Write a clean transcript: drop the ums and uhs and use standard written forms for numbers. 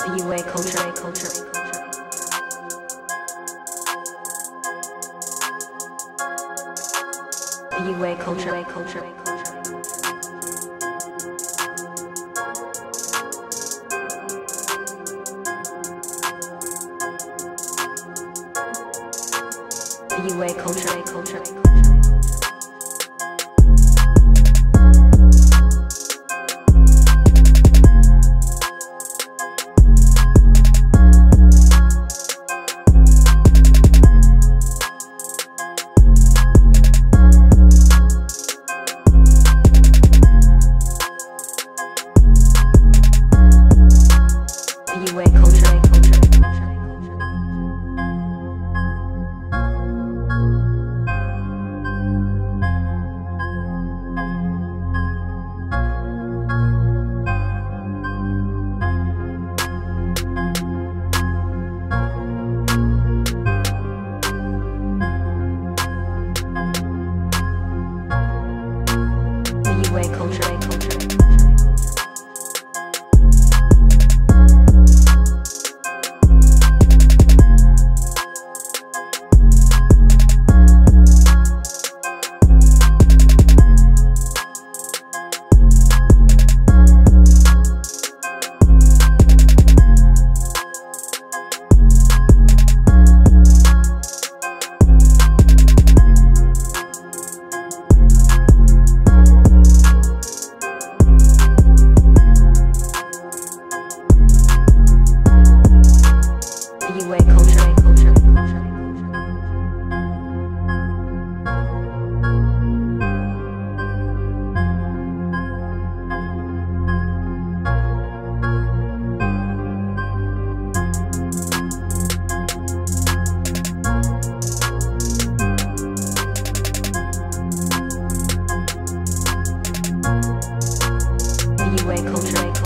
The UA culture. The UA culture. The UA culture. Culture.